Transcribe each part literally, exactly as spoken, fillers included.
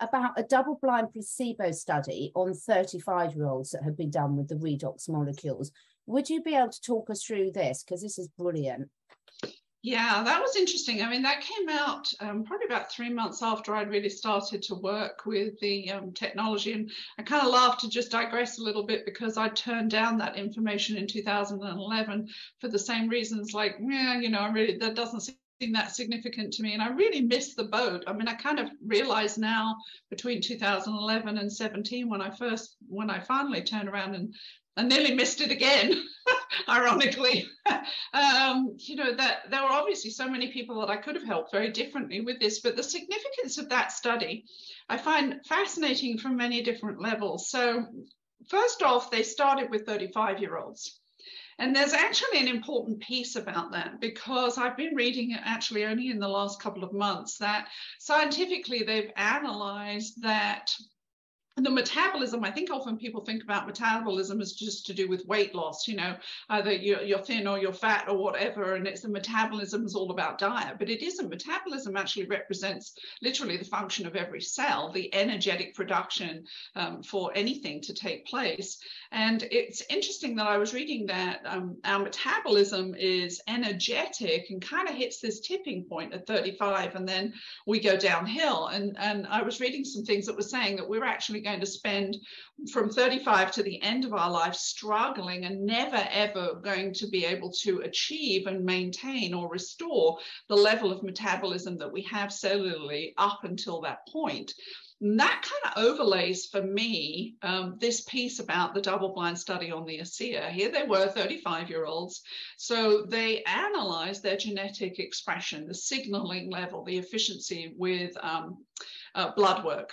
about a double-blind placebo study on thirty-five-year-olds that had been done with the redox molecules. Would you be able to talk us through this? Because this is brilliant. Yeah, that was interesting. I mean, that came out um, probably about three months after I'd really started to work with the um, technology. And I kind of laughed to just digress a little bit, because I turned down that information in two thousand eleven for the same reasons, like, yeah, you know, I really, that doesn't seem that significant to me. And I really missed the boat. I mean, I kind of realized now between two thousand eleven and seventeen, when I first, when I finally turned around and I nearly missed it again, ironically, um, you know, that there were obviously so many people that I could have helped very differently with this, but the significance of that study, I find fascinating from many different levels. So first off, they started with thirty-five-year-olds. And there's actually an important piece about that, because I've been reading it actually only in the last couple of months that scientifically they've analyzed that the metabolism. I think often people think about metabolism as just to do with weight loss, you know, either you're, you're thin or you're fat or whatever, and it's the metabolism is all about diet, but it isn't. Metabolism actually represents literally the function of every cell, the energetic production um, for anything to take place. And it's interesting that I was reading that um, our metabolism is energetic and kind of hits this tipping point at thirty-five, and then we go downhill. And, and I was reading some things that were saying that we were actually going to spend from thirty-five to the end of our life struggling and never ever going to be able to achieve and maintain or restore the level of metabolism that we have cellularly up until that point. And that kind of overlays for me um, this piece about the double-blind study on the ASEA. Here they were, thirty-five-year-olds. So they analyzed their genetic expression, the signaling level, the efficiency with um, uh, blood work.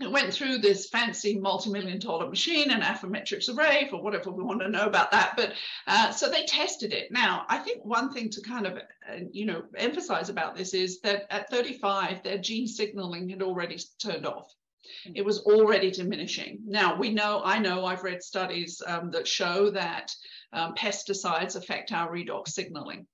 It went through this fancy multi-million dollar machine, an Affymetrix array, for whatever we want to know about that. But uh, so they tested it. Now, I think one thing to kind of, uh, you know, emphasize about this is that at thirty-five, their gene signaling had already turned off. It was already diminishing. Now, we know, I know I've read studies um, that show that um, pesticides affect our redox signaling.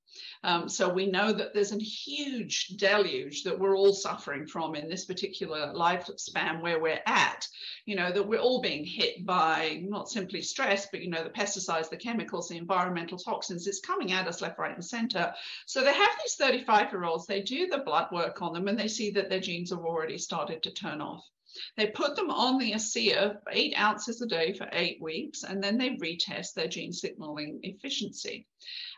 Um, so we know that there's a huge deluge that we're all suffering from in this particular lifespan where we're at, you know, that we're all being hit by not simply stress, but, you know, the pesticides, the chemicals, the environmental toxins. It's coming at us left, right, and center. So they have these thirty-five-year-olds, they do the blood work on them, and they see that their genes have already started to turn off. They put them on the ASEA, eight ounces a day for eight weeks, and then they retest their gene signaling efficiency.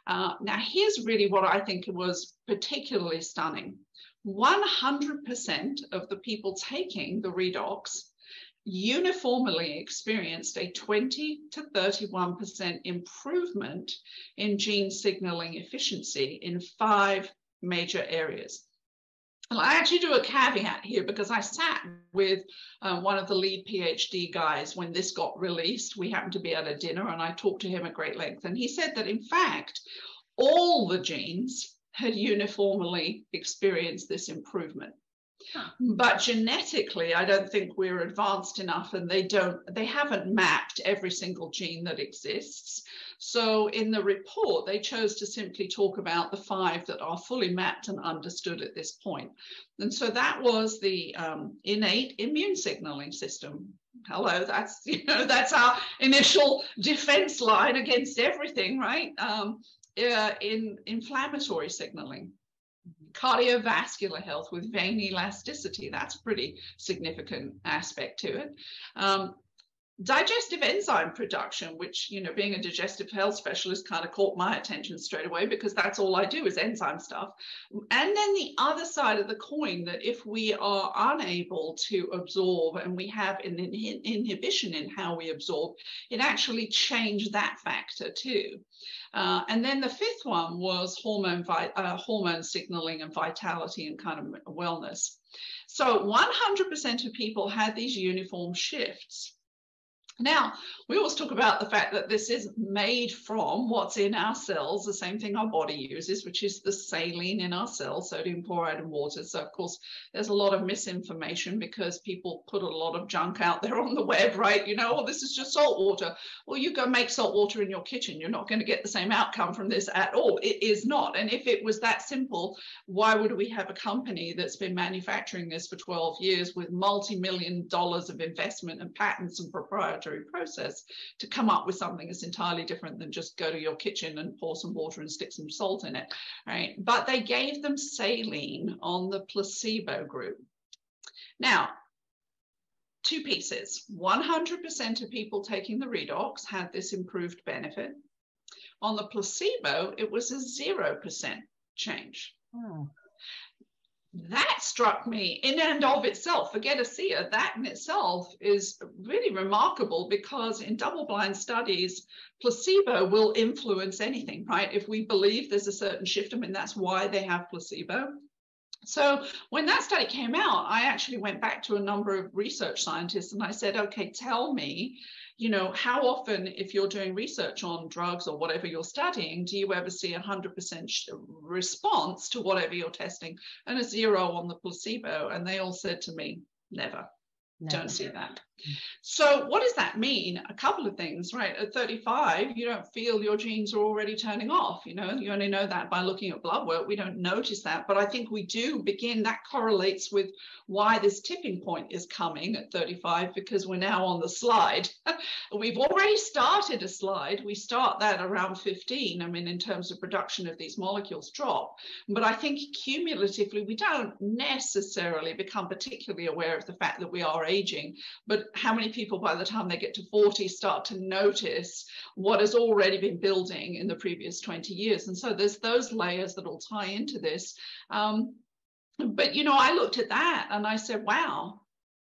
Uh, now, here's really what I think was particularly stunning. one hundred percent of the people taking the redox uniformly experienced a twenty to thirty-one percent improvement in gene signaling efficiency in five major areas. Well, I actually do a caveat here, because I sat with uh, one of the lead PhD guys when this got released. We happened to be at a dinner, and I talked to him at great length. And he said that, in fact, all the genes had uniformly experienced this improvement. Huh. But genetically, I don't think we're advanced enough, and they don't, they haven't mapped every single gene that exists. So in the report, they chose to simply talk about the five that are fully mapped and understood at this point. And so that was the um, innate immune signaling system. Hello, that's, you know, that's our initial defense line against everything, right? Um, uh, in inflammatory signaling. Cardiovascular health with vein elasticity, that's a pretty significant aspect to it. Um, digestive enzyme production, which, you know, being a digestive health specialist, kind of caught my attention straight away, because that's all I do is enzyme stuff. And then the other side of the coin, that if we are unable to absorb and we have an in- inhibition in how we absorb, it actually changed that factor too. Uh, and then the fifth one was hormone, uh, hormone signaling and vitality and kind of wellness. So one hundred percent of people had these uniform shifts. Now, we always talk about the fact that this is made from what's in our cells, the same thing our body uses, which is the saline in our cells, sodium chloride and water. So, of course, there's a lot of misinformation because people put a lot of junk out there on the web, right? You know, oh, this is just salt water. Well, you go make salt water in your kitchen. You're not going to get the same outcome from this at all. It is not. And if it was that simple, why would we have a company that's been manufacturing this for twelve years with multi-million dollars of investment and patents and proprietary process to come up with something that's entirely different than just go to your kitchen and pour some water and stick some salt in it, right? But they gave them saline on the placebo group. Now, two pieces. one hundred percent of people taking the redox had this improved benefit. On the placebo, it was a zero percent change. Hmm. That struck me in and of itself. Forget ASEA, that in itself is really remarkable because in double-blind studies, placebo will influence anything, right? If we believe there's a certain shift, I mean, that's why they have placebo. So when that study came out, I actually went back to a number of research scientists and I said, okay, tell me, you know, how often if you're doing research on drugs or whatever you're studying, do you ever see a one hundred percent response to whatever you're testing and a zero on the placebo? And they all said to me, never. Never. Don't see that. So what does that mean? A couple of things, right? At thirty-five, you don't feel your genes are already turning off. You know, you only know that by looking at blood work. We don't notice that. But I think we do begin, that correlates with why this tipping point is coming at thirty-five, because we're now on the slide. We've already started a slide. We start that around fifteen. I mean, in terms of production of these molecules drop. But I think cumulatively, we don't necessarily become particularly aware of the fact that we are aging, but how many people by the time they get to forty start to notice what has already been building in the previous twenty years? And so there's those layers that all tie into this. Um, but, you know, I looked at that and I said, wow,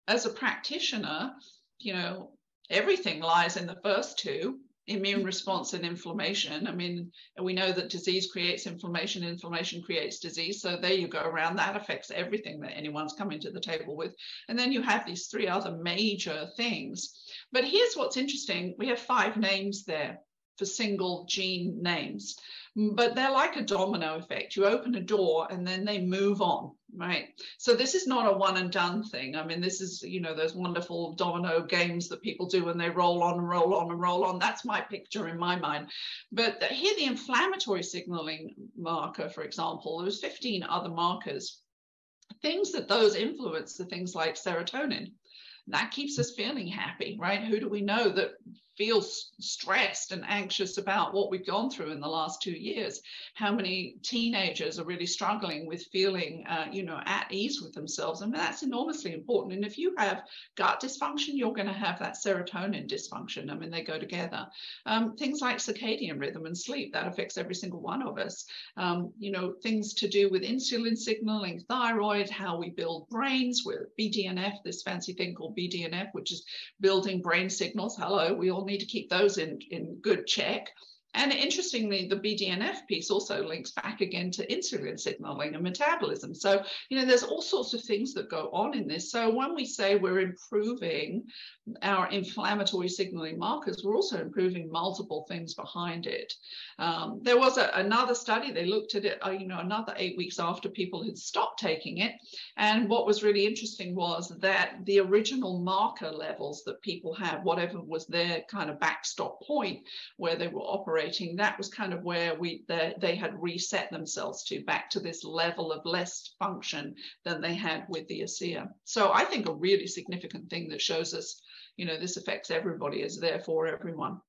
as a practitioner, you know, everything lies in the first two. Immune response and inflammation. I mean, we know that disease creates inflammation, inflammation creates disease. So there you go around. That affects everything that anyone's coming to the table with. And then you have these three other major things. But here's what's interesting. We have five names there for single gene names, but they're like a domino effect. You open a door and then they move on, right? So this is not a one and done thing. I mean, this is, you know, those wonderful domino games that people do when they roll on and roll on and roll on. That's my picture in my mind. But here, the inflammatory signaling marker, for example, there's fifteen other markers. Things that those influence are things like serotonin. That keeps us feeling happy, right? Who do we know that feels stressed and anxious about what we've gone through in the last two years? How many teenagers are really struggling with feeling, uh, you know, at ease with themselves? I mean, that's enormously important. And if you have gut dysfunction, you're going to have that serotonin dysfunction. I mean, they go together. Um, things like circadian rhythm and sleep, that affects every single one of us. Um, you know, things to do with insulin signaling, thyroid, how we build brains with B D N F, this fancy thing called B D N F, which is building brain signals. Hello, we all need to keep those in, in good check. And interestingly, the B D N F piece also links back again to insulin signaling and metabolism. So, you know, there's all sorts of things that go on in this. So when we say we're improving our inflammatory signaling markers, we're also improving multiple things behind it. Um, there was a, another study, they looked at it, uh, you know, another eight weeks after people had stopped taking it. And what was really interesting was that the original marker levels that people had, whatever was their kind of backstop point where they were operating, that was kind of where we the, they had reset themselves to back to this level of less function than they had with the ASEA. So I think a really significant thing that shows us, you know, this affects everybody is there for everyone.